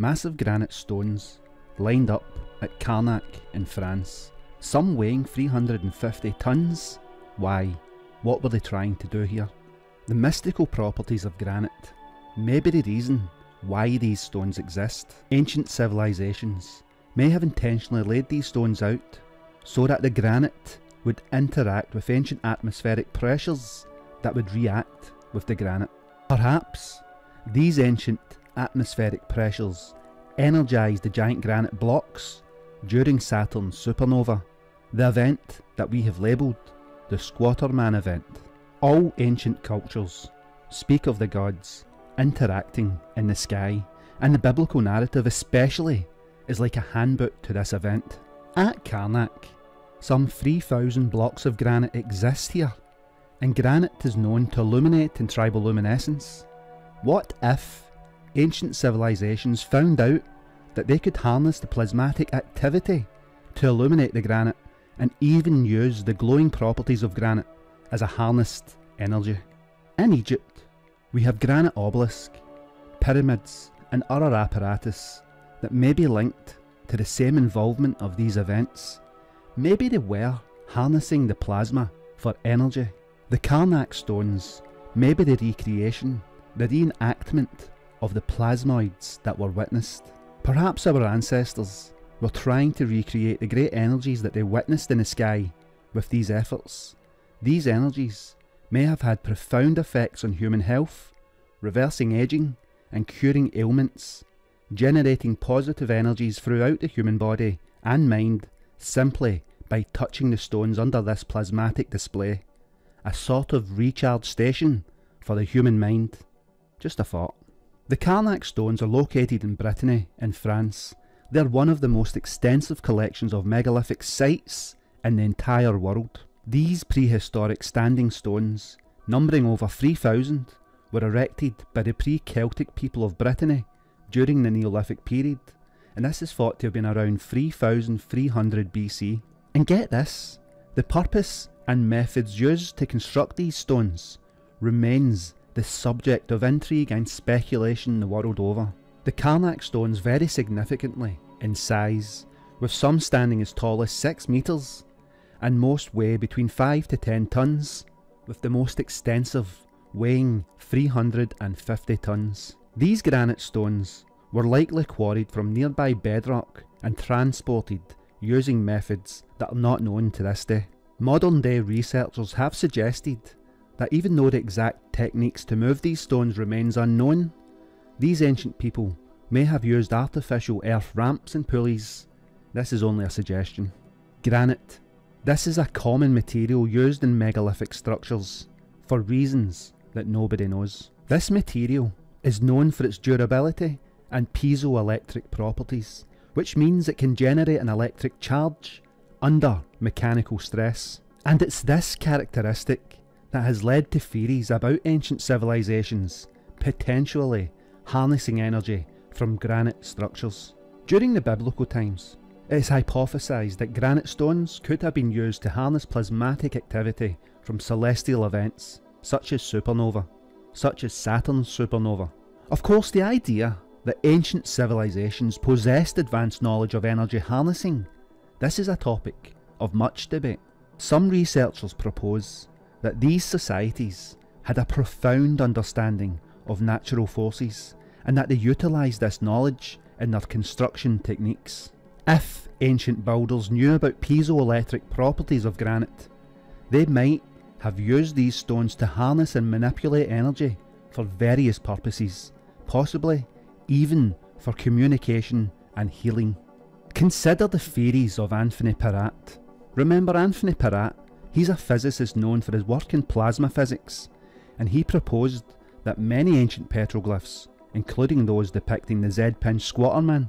Massive granite stones, lined up at Carnac in France, some weighing 350 tons. Why? What were they trying to do here? The mystical properties of granite may be the reason why these stones exist. Ancient civilizations may have intentionally laid these stones out so that the granite would interact with ancient atmospheric pressures that would react with the granite. Perhaps these ancient atmospheric pressures energized the giant granite blocks during Saturn's supernova, the event that we have labelled the Squatterman event. All ancient cultures speak of the gods interacting in the sky, and the biblical narrative especially is like a handbook to this event. At Carnac, some 3,000 blocks of granite exist here, and granite is known to illuminate in triboluminescence. What if ancient civilizations found out that they could harness the plasmatic activity to illuminate the granite, and even use the glowing properties of granite as a harnessed energy? In Egypt, we have granite obelisks, pyramids and other apparatus that may be linked to the same involvement of these events. Maybe they were harnessing the plasma for energy. The Carnac stones may be the recreation, the reenactment of the plasmoids that were witnessed. Perhaps our ancestors were trying to recreate the great energies that they witnessed in the sky with these efforts. These energies may have had profound effects on human health, reversing aging and curing ailments, generating positive energies throughout the human body and mind simply by touching the stones under this plasmatic display. A sort of recharge station for the human mind. Just a thought. The Carnac stones are located in Brittany in France. They're one of the most extensive collections of megalithic sites in the entire world. These prehistoric standing stones, numbering over 3,000, were erected by the pre-Celtic people of Brittany during the Neolithic period, and this is thought to have been around 3,300 BC. And get this, the purpose and methods used to construct these stones remains the subject of intrigue and speculation the world over. The Carnac stones vary significantly in size, with some standing as tall as 6 metres, and most weigh between 5 to 10 tonnes, with the most extensive weighing 350 tonnes. These granite stones were likely quarried from nearby bedrock and transported using methods that are not known to this day. Modern day researchers have suggested that even though the exact techniques to move these stones remains unknown, these ancient people may have used artificial earth ramps and pulleys. This is only a suggestion. Granite. This is a common material used in megalithic structures for reasons that nobody knows. This material is known for its durability and piezoelectric properties, which means it can generate an electric charge under mechanical stress. And it's this characteristic that has led to theories about ancient civilizations potentially harnessing energy from granite structures. During the biblical times, it is hypothesized that granite stones could have been used to harness plasmatic activity from celestial events, such as Saturn's supernova. Of course, the idea that ancient civilizations possessed advanced knowledge of energy harnessing, this is a topic of much debate. Some researchers propose that these societies had a profound understanding of natural forces, and that they utilised this knowledge in their construction techniques. If ancient builders knew about piezoelectric properties of granite, they might have used these stones to harness and manipulate energy for various purposes, possibly even for communication and healing. Consider the theories of Anthony Peratt. Remember Anthony Peratt? He's a physicist known for his work in plasma physics, and he proposed that many ancient petroglyphs, including those depicting the Z-pinch Squatterman,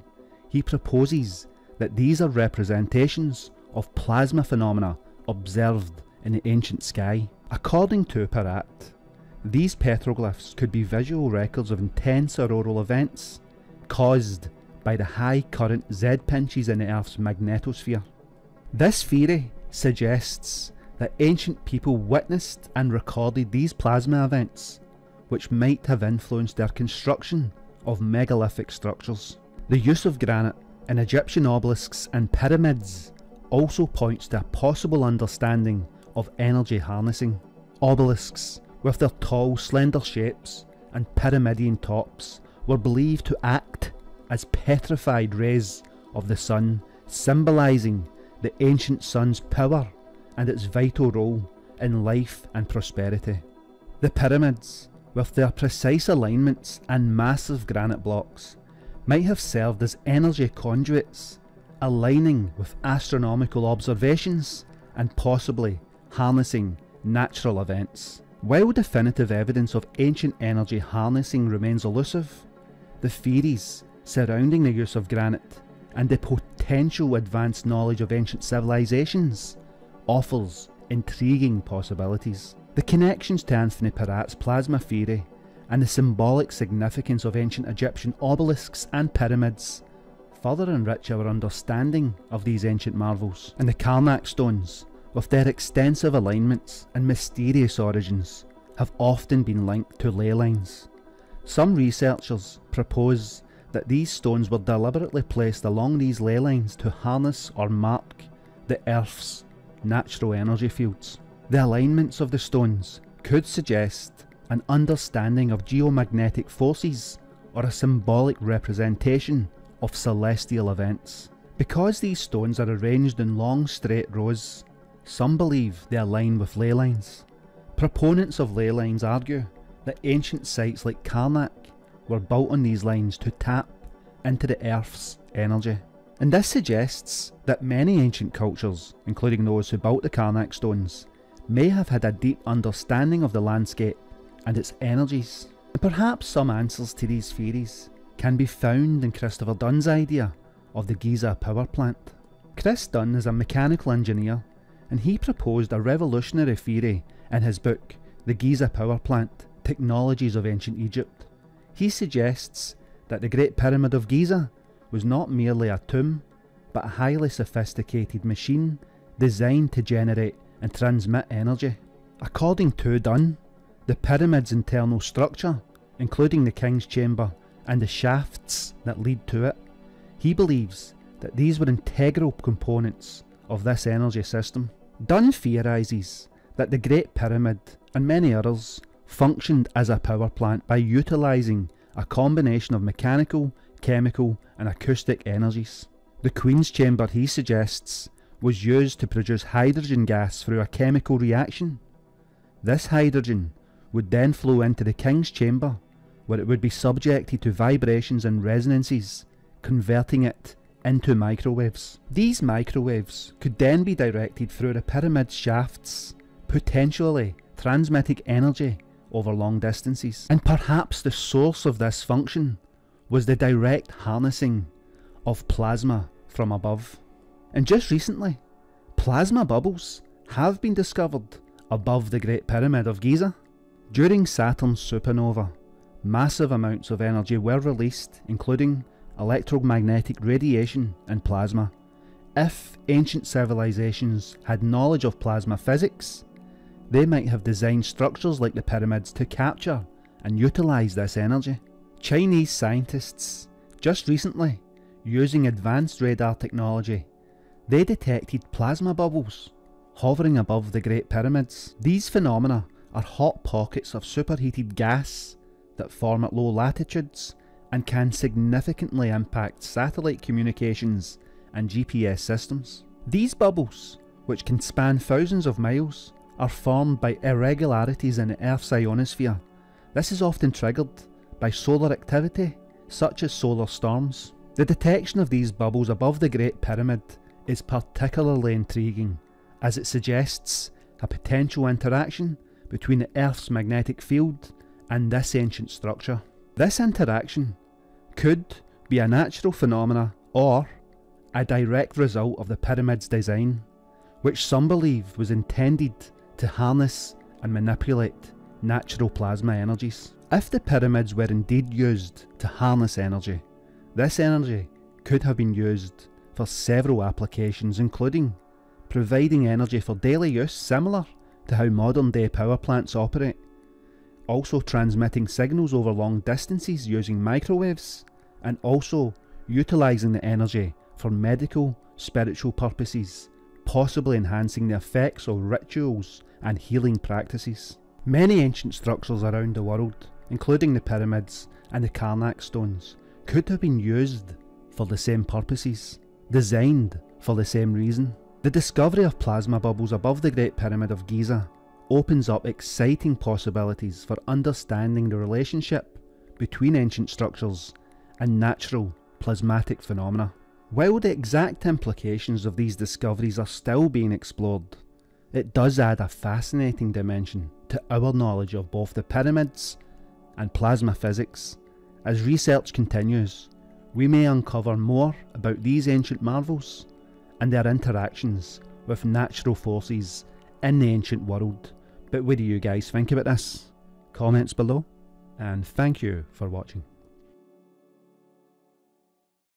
he proposes that these are representations of plasma phenomena observed in the ancient sky. According to Peratt, these petroglyphs could be visual records of intense auroral events caused by the high current Z-pinches in the Earth's magnetosphere. This theory suggests that ancient people witnessed and recorded these plasma events, which might have influenced their construction of megalithic structures. The use of granite in Egyptian obelisks and pyramids also points to a possible understanding of energy harnessing. Obelisks, with their tall, slender shapes and pyramidian tops, were believed to act as petrified rays of the sun, symbolising the ancient sun's power and its vital role in life and prosperity. The pyramids, with their precise alignments and massive granite blocks, might have served as energy conduits, aligning with astronomical observations and possibly harnessing natural events. While definitive evidence of ancient energy harnessing remains elusive, the theories surrounding the use of granite and the potential advanced knowledge of ancient civilizations offers intriguing possibilities. The connections to Anthony Peratt's plasma theory and the symbolic significance of ancient Egyptian obelisks and pyramids further enrich our understanding of these ancient marvels. And the Carnac stones, with their extensive alignments and mysterious origins, have often been linked to ley lines. Some researchers propose that these stones were deliberately placed along these ley lines to harness or mark the Earth's natural energy fields. The alignments of the stones could suggest an understanding of geomagnetic forces or a symbolic representation of celestial events. Because these stones are arranged in long straight rows, some believe they align with ley lines. Proponents of ley lines argue that ancient sites like Carnac were built on these lines to tap into the Earth's energy. And this suggests that many ancient cultures, including those who built the Carnac stones, may have had a deep understanding of the landscape and its energies. And perhaps some answers to these theories can be found in Christopher Dunn's idea of the Giza Power Plant. Chris Dunn is a mechanical engineer, and he proposed a revolutionary theory in his book, The Giza Power Plant: Technologies of Ancient Egypt. He suggests that the Great Pyramid of Giza was not merely a tomb, but a highly sophisticated machine designed to generate and transmit energy. According to Dunn, the pyramid's internal structure, including the king's chamber and the shafts that lead to it, he believes that these were integral components of this energy system. Dunn theorises that the Great Pyramid, and many others, functioned as a power plant by utilising a combination of mechanical, chemical and acoustic energies. The Queen's Chamber, he suggests, was used to produce hydrogen gas through a chemical reaction. This hydrogen would then flow into the King's Chamber, where it would be subjected to vibrations and resonances, converting it into microwaves. These microwaves could then be directed through the pyramid shafts, potentially transmitting energy over long distances. And perhaps the source of this function was the direct harnessing of plasma from above. And just recently, plasma bubbles have been discovered above the Great Pyramid of Giza. During Saturn's supernova, massive amounts of energy were released, including electromagnetic radiation and plasma. If ancient civilizations had knowledge of plasma physics, they might have designed structures like the pyramids to capture and utilize this energy. Chinese scientists, just recently, using advanced radar technology, they detected plasma bubbles hovering above the Great Pyramids. These phenomena are hot pockets of superheated gas that form at low latitudes and can significantly impact satellite communications and GPS systems. These bubbles, which can span thousands of miles, are formed by irregularities in the Earth's ionosphere. This is often triggered by solar activity, such as solar storms. The detection of these bubbles above the Great Pyramid is particularly intriguing, as it suggests a potential interaction between the Earth's magnetic field and this ancient structure. This interaction could be a natural phenomena or a direct result of the pyramid's design, which some believe was intended to harness and manipulate natural plasma energies. If the pyramids were indeed used to harness energy, this energy could have been used for several applications, including providing energy for daily use, similar to how modern day power plants operate, also transmitting signals over long distances using microwaves, and also utilising the energy for medical, spiritual purposes, possibly enhancing the effects of rituals and healing practices. Many ancient structures around the world, including the pyramids and the Carnac stones, could have been used for the same purposes, designed for the same reason. The discovery of plasma bubbles above the Great Pyramid of Giza opens up exciting possibilities for understanding the relationship between ancient structures and natural plasmatic phenomena. While the exact implications of these discoveries are still being explored, it does add a fascinating dimension to our knowledge of both the pyramids and plasma physics. As research continues, we may uncover more about these ancient marvels and their interactions with natural forces in the ancient world. But what do you guys think about this? Comments below, and thank you for watching.